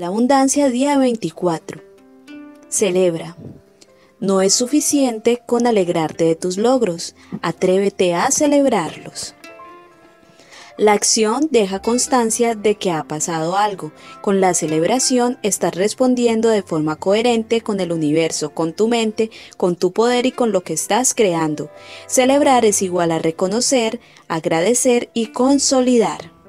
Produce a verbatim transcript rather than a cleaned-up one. la abundancia día veinticuatro. Celebra. No es suficiente con alegrarte de tus logros, atrévete a celebrarlos. La acción deja constancia de que ha pasado algo. Con la celebración estás respondiendo de forma coherente con el universo, con tu mente, con tu poder y con lo que estás creando. Celebrar es igual a reconocer, agradecer y consolidar.